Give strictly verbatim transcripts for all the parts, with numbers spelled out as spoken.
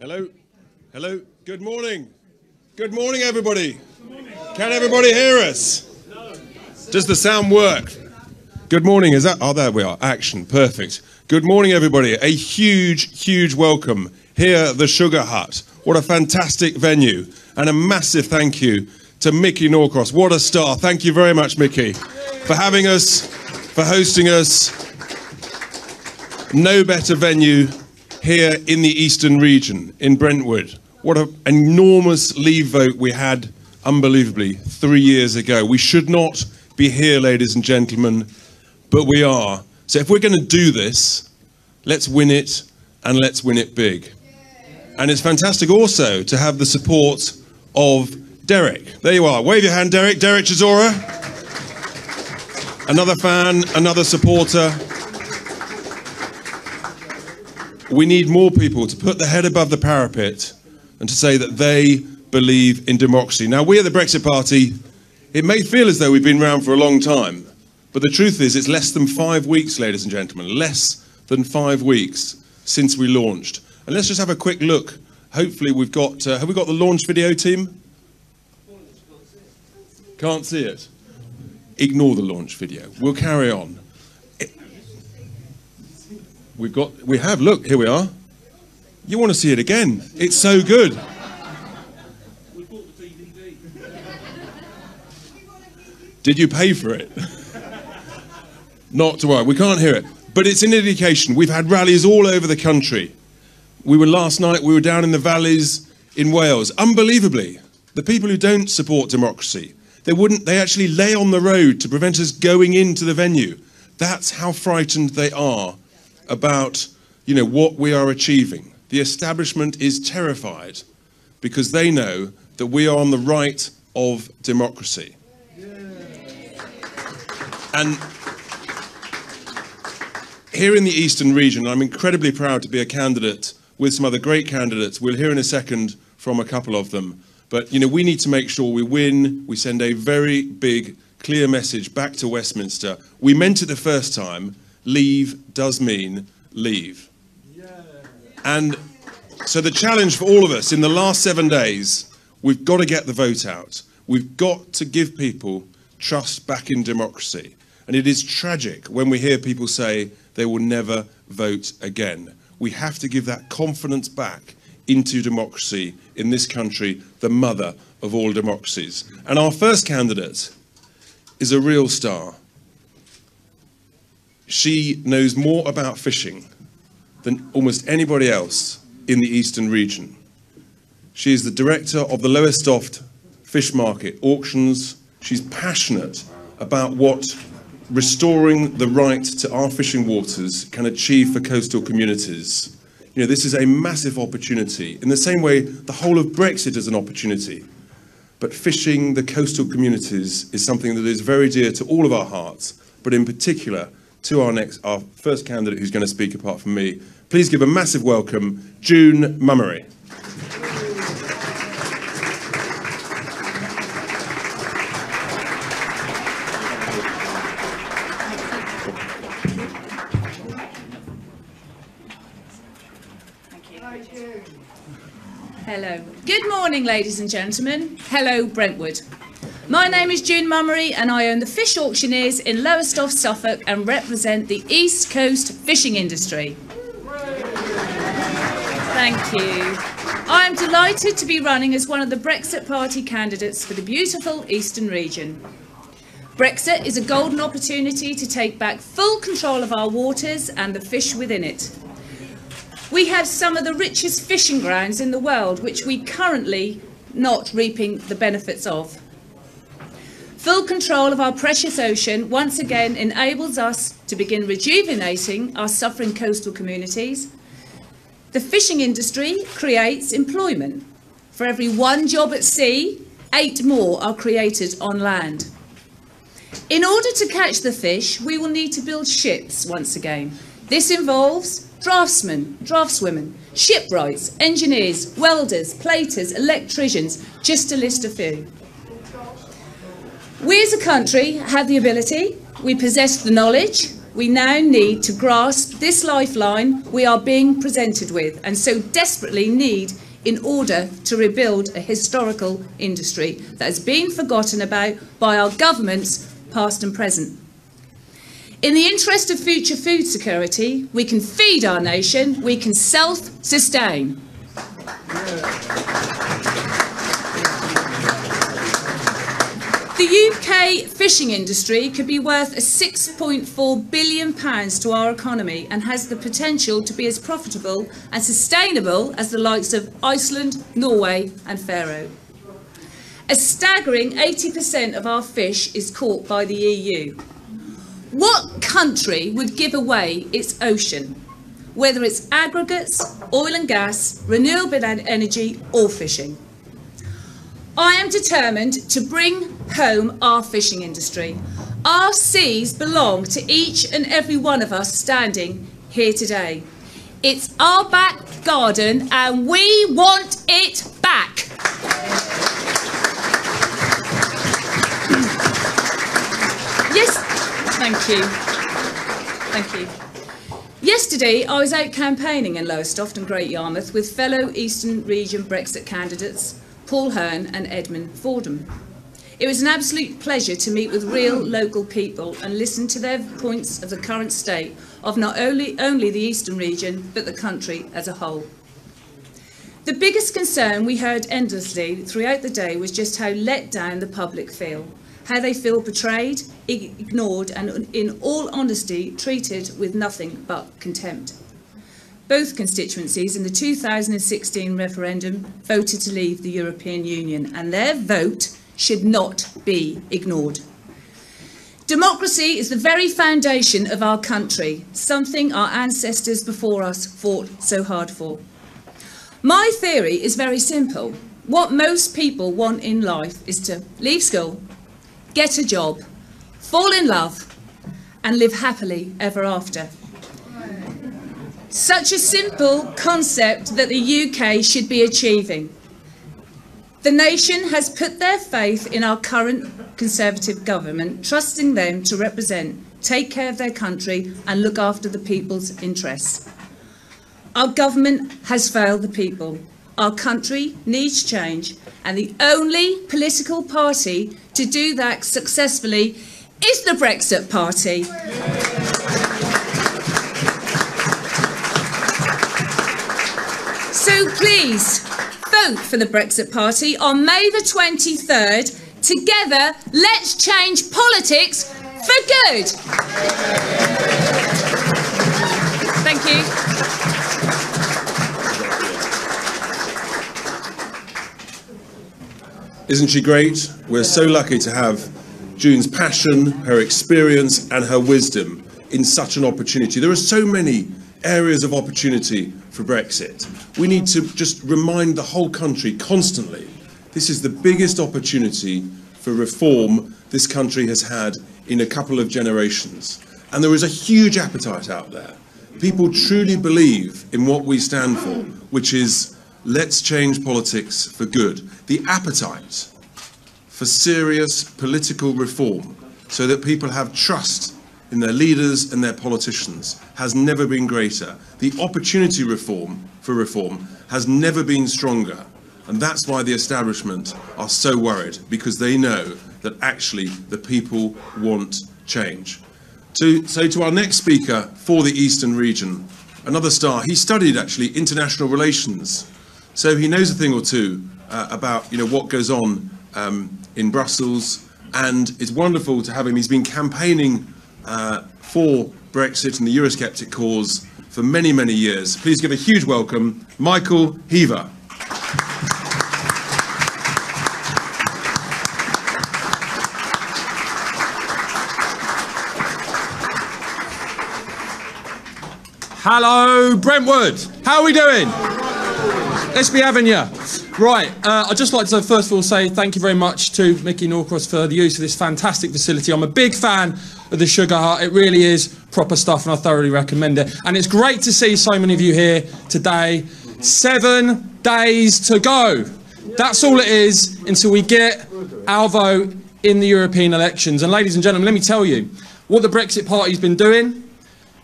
Hello. Hello. Good morning. Good morning, everybody. Good morning. Can everybody hear us? No. Does the sound work? Good morning. Is that? Oh, there we are. Action. Perfect. Good morning, everybody. A huge, huge welcome here at the Sugar Hut. What a fantastic venue. And a massive thank you to Mickey Norcross. What a star. Thank you very much, Mickey, for having us, for hosting us. No better venue here in the Eastern region, in Brentwood. What an enormous leave vote we had, unbelievably, three years ago. We should not be here, ladies and gentlemen, but we are. So if we're going to do this, let's win it, and let's win it big. And it's fantastic also to have the support of Derek. There you are. Wave your hand, Derek. Derek Chisora. Another fan, another supporter. We need more people to put their head above the parapet and to say that they believe in democracy. Now, we at the Brexit Party, it may feel as though we've been around for a long time, but the truth is it's less than five weeks, ladies and gentlemen, less than five weeks since we launched. And let's just have a quick look. Hopefully we've got, uh, have we got the launch video, team? Can't see it. Ignore the launch video. We'll carry on. We've got, we have, look, here we are. You want to see it again. It's so good. We bought the D V D. Did you pay for it? Not to worry, we can't hear it. But it's an indication. We've had rallies all over the country. We were last night, we were down in the valleys in Wales. Unbelievably, the people who don't support democracy, they wouldn't, they actually lay on the road to prevent us going into the venue. That's how frightened they are about, you know, what we are achieving. The establishment is terrified because they know that we are on the right of democracy. Yeah. And here in the Eastern region, I'm incredibly proud to be a candidate with some other great candidates. We'll hear in a second from a couple of them. But, you know, we need to make sure we win. We send a very big, clear message back to Westminster. We meant it the first time. Leave does mean leave. Yeah. And so the challenge for all of us in the last seven days, we've got to get the vote out. We've got to give people trust back in democracy. And it is tragic when we hear people say they will never vote again. We have to give that confidence back into democracy in this country, the mother of all democracies. And our first candidate is a real star. She knows more about fishing than almost anybody else in the Eastern region. She is the director of the Lowestoft Fish Market Auctions. She's passionate about what restoring the right to our fishing waters can achieve for coastal communities. You know, this is a massive opportunity. In the same way, the whole of Brexit is an opportunity. But fishing the coastal communities is something that is very dear to all of our hearts, but in particular, to our next, our first candidate who's going to speak apart from me. Please give a massive welcome, June Mummery. Thank you. Hello. Good morning, ladies and gentlemen. Hello, Brentwood. My name is June Mummery and I own the Fish Auctioneers in Lowestoft, Suffolk and represent the East Coast fishing industry. Thank you. I am delighted to be running as one of the Brexit Party candidates for the beautiful Eastern region. Brexit is a golden opportunity to take back full control of our waters and the fish within it. We have some of the richest fishing grounds in the world which we currently not reaping the benefits of. Full control of our precious ocean once again enables us to begin rejuvenating our suffering coastal communities. The fishing industry creates employment. For every one job at sea, eight more are created on land. In order to catch the fish, we will need to build ships once again. This involves draftsmen, draftswomen, shipwrights, engineers, welders, platers, electricians, just to list a few. We as a country have the ability, we possess the knowledge, we now need to grasp this lifeline we are being presented with and so desperately need in order to rebuild a historical industry that has been forgotten about by our governments, past and present. In the interest of future food security, we can feed our nation, we can self-sustain. The U K fishing industry could be worth six point four billion pounds to our economy and has the potential to be as profitable and sustainable as the likes of Iceland, Norway and Faroe. A staggering eighty percent of our fish is caught by the E U. What country would give away its ocean, whether it's aggregates, oil and gas, renewable energy or fishing? I am determined to bring home our fishing industry. Our seas belong to each and every one of us standing here today. It's our back garden and we want it back. Yes, thank you. Thank you. Yesterday, I was out campaigning in Lowestoft and Great Yarmouth with fellow Eastern Region Brexit candidates Paul Hearn and Edmund Fordham. It was an absolute pleasure to meet with real local people and listen to their points of the current state of not only, only the Eastern region, but the country as a whole. The biggest concern we heard endlessly throughout the day was just how let down the public feel, how they feel betrayed, ignored, and in all honesty, treated with nothing but contempt. Both constituencies in the two thousand sixteen referendum voted to leave the European Union, and their vote should not be ignored. Democracy is the very foundation of our country, something our ancestors before us fought so hard for. My theory is very simple. What most people want in life is to leave school, get a job, fall in love, and live happily ever after. Such a simple concept that the U K should be achieving. The nation has put their faith in our current Conservative government, trusting them to represent, take care of their country and look after the people's interests. Our government has failed the people. Our country needs change, and the only political party to do that successfully is the Brexit Party. So please, vote for the Brexit Party on May the twenty-third. Together, let's change politics for good. Thank you. Isn't she great? We're so lucky to have June's passion, her experience and her wisdom in such an opportunity. There are so many areas of opportunity for Brexit. We need to just remind the whole country constantly, this is the biggest opportunity for reform this country has had in a couple of generations. And there is a huge appetite out there. People truly believe in what we stand for, which is let's change politics for good. The appetite for serious political reform so that people have trust in their leaders and their politicians has never been greater. The opportunity reform for reform has never been stronger. And that's why the establishment are so worried, because they know that actually the people want change. To, so to our next speaker for the Eastern region, another star. He studied actually international relations. So he knows a thing or two uh, about you know what goes on um, in Brussels. And it's wonderful to have him. He's been campaigning Uh, for Brexit and the Eurosceptic cause for many, many years. Please give a huge welcome, Michael Heaver. Hello, Brentwood. How are we doing? Let's be having you. Right, uh, I'd just like to first of all say thank you very much to Mickey Norcross for the use of this fantastic facility. I'm a big fan of the Sugar Hut. It really is proper stuff and I thoroughly recommend it. And it's great to see so many of you here today. Seven days to go. That's all it is until we get our vote in the European elections. And ladies and gentlemen, let me tell you, what the Brexit Party's been doing.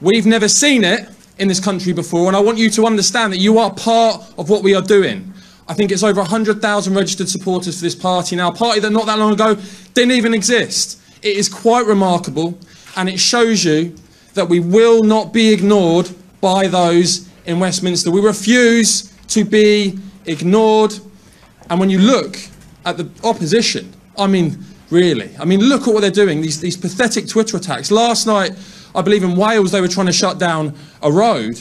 We've never seen it in this country before, and I want you to understand that you are part of what we are doing. I think it's over one hundred thousand registered supporters for this party now, a party that not that long ago didn't even exist. It is quite remarkable, and it shows you that we will not be ignored by those in Westminster. We refuse to be ignored. And when you look at the opposition, I mean, really, I mean, look at what they're doing, these, these pathetic Twitter attacks. Last night, I believe in Wales, they were trying to shut down a road.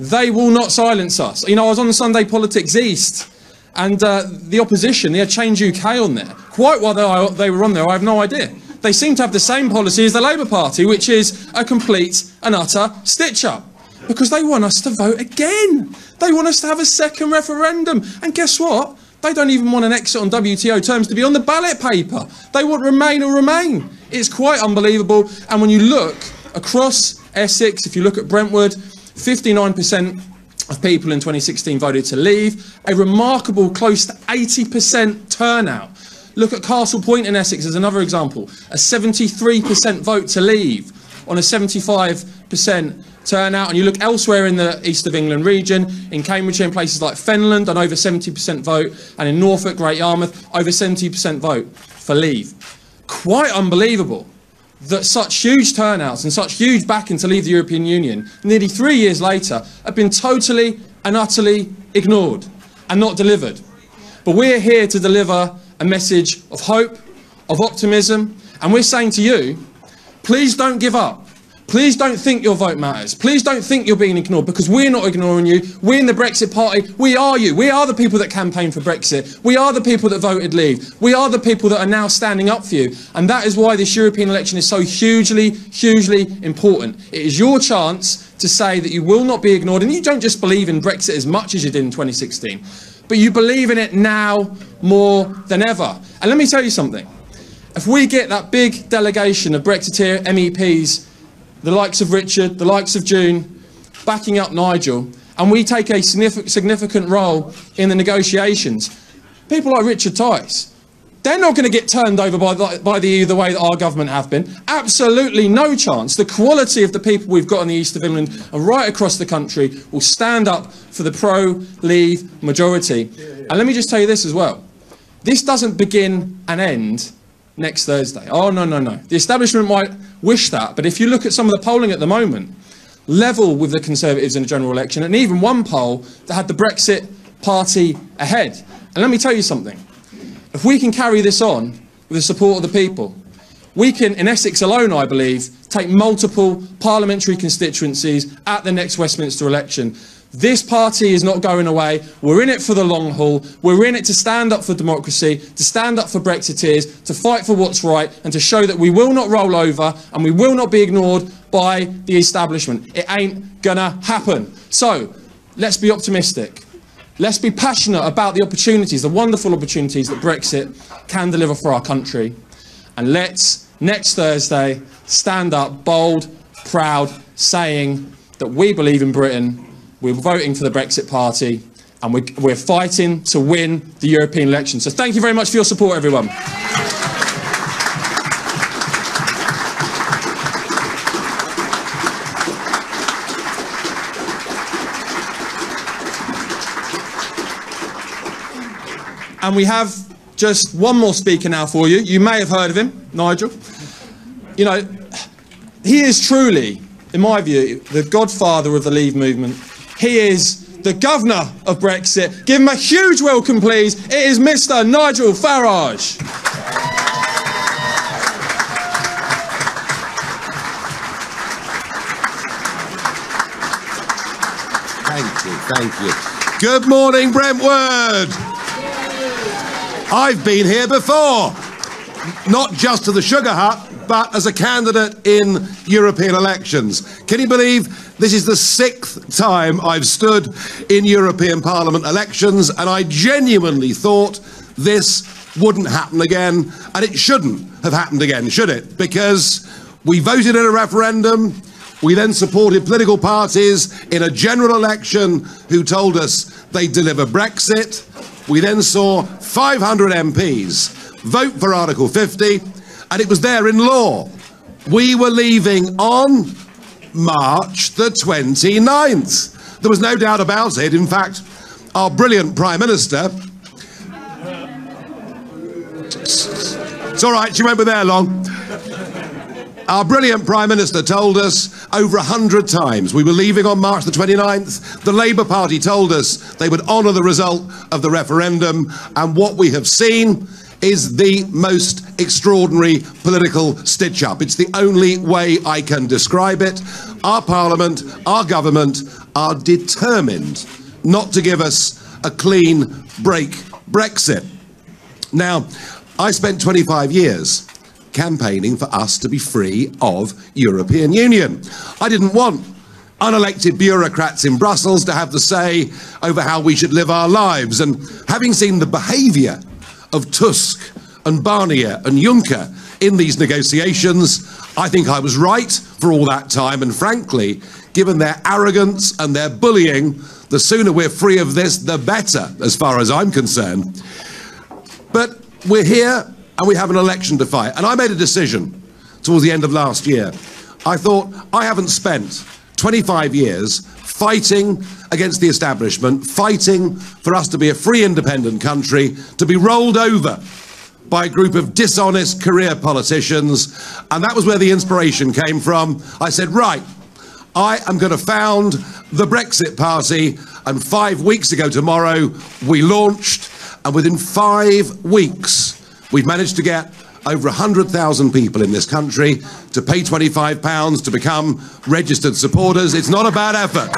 They will not silence us. You know, I was on Sunday Politics East, and uh, the opposition, they had Change U K on there. Quite why they were on there, I have no idea. They seem to have the same policy as the Labour Party, which is a complete and utter stitch-up, because they want us to vote again. They want us to have a second referendum. And guess what? They don't even want an exit on W T O terms to be on the ballot paper. They want Remain or Remain. It's quite unbelievable. And when you look across Essex, if you look at Brentwood, fifty-nine percent of people in twenty sixteen voted to leave, a remarkable close to eighty percent turnout. Look at Castle Point in Essex as another example, a seventy-three percent vote to leave on a seventy-five percent turnout. And you look elsewhere in the East of England region, in Cambridgeshire, in places like Fenland, an over seventy percent vote, and in Norfolk, Great Yarmouth, over seventy percent vote for leave. Quite unbelievable that such huge turnouts and such huge backing to leave the European Union, nearly three years later, have been totally and utterly ignored and not delivered. But we're here to deliver a message of hope, of optimism, and we're saying to you, please don't give up. Please don't think your vote matters. Please don't think you're being ignored, because we're not ignoring you. We're in the Brexit Party. We are you. We are the people that campaigned for Brexit. We are the people that voted leave. We are the people that are now standing up for you. And that is why this European election is so hugely, hugely important. It is your chance to say that you will not be ignored. And you don't just believe in Brexit as much as you did in twenty sixteen, but you believe in it now more than ever. And let me tell you something. If we get that big delegation of Brexiteer M E Ps, the likes of Richard, the likes of June, backing up Nigel, and we take a significant role in the negotiations, people like Richard Tice, they're not going to get turned over by the, by the E U the way that our government have been. Absolutely no chance. The quality of the people we've got in the East of England and right across the country will stand up for the pro-leave majority. Yeah, yeah. And let me just tell you this as well. This doesn't begin and end next Thursday. Oh, no, no, no. The establishment might wish that, but if you look at some of the polling at the moment, level with the Conservatives in the general election, and even one poll that had the Brexit Party ahead. And let me tell you something. If we can carry this on with the support of the people, we can, in Essex alone, I believe, take multiple parliamentary constituencies at the next Westminster election. This party is not going away. We're in it for the long haul. We're in it to stand up for democracy, to stand up for Brexiteers, to fight for what's right, and to show that we will not roll over and we will not be ignored by the establishment. It ain't gonna happen. So let's be optimistic. Let's be passionate about the opportunities, the wonderful opportunities that Brexit can deliver for our country. And let's, next Thursday, stand up bold, proud, saying that we believe in Britain, we're voting for the Brexit Party, and we're, we're fighting to win the European election. So thank you very much for your support, everyone. And we have just one more speaker now for you. You may have heard of him, Nigel. You know, he is truly, in my view, the godfather of the Leave movement. He is the governor of Brexit. Give him a huge welcome, please. It is Mister Nigel Farage. Thank you, thank you. Good morning, Brentwood. I've been here before, not just to the Sugar Hut, but as a candidate in European elections. Can you believe this is the sixth time I've stood in European Parliament elections, and I genuinely thought this wouldn't happen again, and it shouldn't have happened again, should it? Because we voted in a referendum, we then supported political parties in a general election who told us they'd deliver Brexit. We then saw five hundred M Ps vote for Article fifty, and it was there in law. We were leaving on March the twenty-ninth. There was no doubt about it. In fact, our brilliant Prime Minister... It's all right, she won't be there long. Our brilliant Prime Minister told us over a hundred times we were leaving on March the twenty-ninth. The Labour Party told us they would honour the result of the referendum, and what we have seen is the most extraordinary political stitch-up. It's the only way I can describe it. Our Parliament, our government are determined not to give us a clean break Brexit. Now, I spent twenty-five years campaigning for us to be free of European Union. I didn't want unelected bureaucrats in Brussels to have the say over how we should live our lives. And having seen the behaviour of Tusk and Barnier and Juncker in these negotiations, I think I was right for all that time. And frankly, given their arrogance and their bullying, the sooner we're free of this, the better, as far as I'm concerned. But we're here and we have an election to fight. And I made a decision towards the end of last year. I thought, I haven't spent twenty-five years fighting against the establishment, fighting for us to be a free, independent country, to be rolled over by a group of dishonest career politicians. And that was where the inspiration came from. I said, right, I am going to found the Brexit Party. And five weeks ago tomorrow, we launched. And within five weeks, we've managed to get over one hundred thousand people in this country to pay twenty-five pounds to become registered supporters. It's not a bad effort.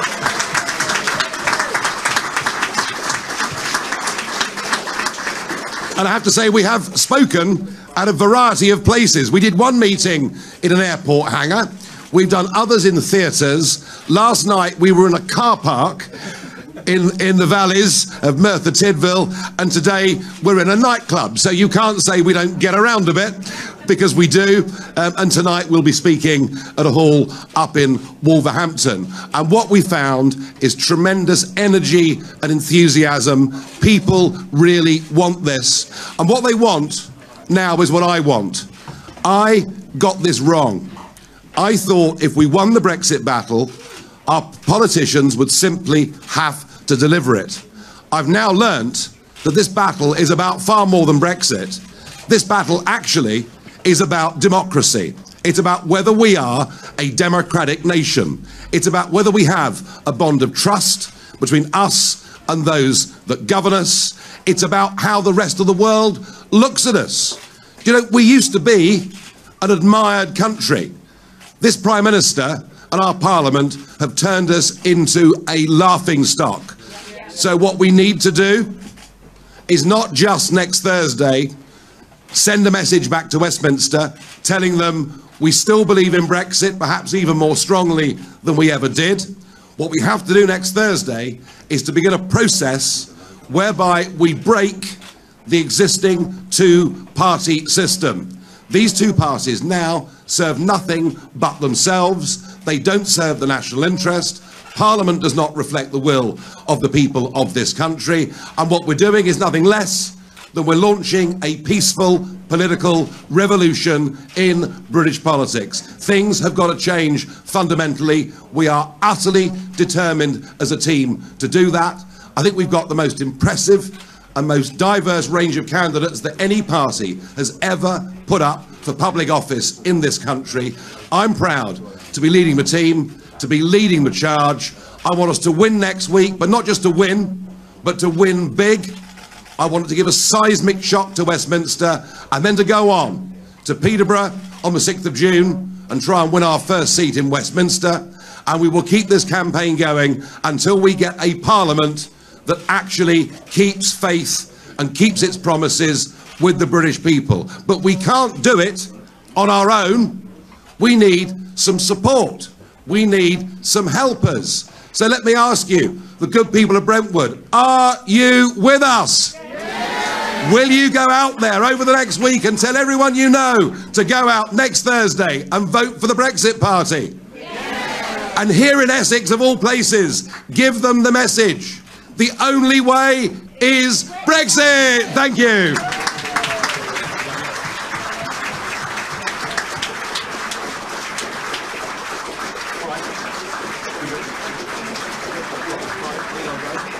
And I have to say, we have spoken at a variety of places. We did one meeting in an airport hangar. We've done others in theatres. Last night, we were in a car park in, in the valleys of Merthyr Tydfil, and today we're in a nightclub, so you can't say we don't get around a bit, because we do, um, and tonight we'll be speaking at a hall up in Wolverhampton. And what we found is tremendous energy and enthusiasm. People really want this, and what they want now is what I want. I got this wrong. I thought if we won the Brexit battle, our politicians would simply have to deliver it. I've now learnt that this battle is about far more than Brexit. This battle actually is about democracy. It's about whether we are a democratic nation. It's about whether we have a bond of trust between us and those that govern us. It's about how the rest of the world looks at us. You know, we used to be an admired country. This Prime Minister and our Parliament have turned us into a laughingstock. So what we need to do is not just next Thursday send a message back to Westminster telling them we still believe in Brexit, perhaps even more strongly than we ever did. What we have to do next Thursday is to begin a process whereby we break the existing two-party system. These two parties now serve nothing but themselves. They don't serve the national interest. Parliament does not reflect the will of the people of this country. And what we're doing is nothing less than we're launching a peaceful political revolution in British politics. Things have got to change fundamentally. We are utterly determined as a team to do that. I think we've got the most impressive and most diverse range of candidates that any party has ever put up for public office in this country. I'm proud to be leading the team, to be leading the charge. I want us to win next week, but not just to win, but to win big. I want to give a seismic shock to Westminster and then to go on to Peterborough on the sixth of June and try and win our first seat in Westminster. And we will keep this campaign going until we get a Parliament that actually keeps faith and keeps its promises with the British people. But we can't do it on our own. We need some support. We need some helpers. So let me ask you, the good people of Brentwood, are you with us? Yeah. Will you go out there over the next week and tell everyone you know to go out next Thursday and vote for the Brexit Party? Yeah. And here in Essex, of all places, give them the message. The only way is Brexit. Thank you. Right.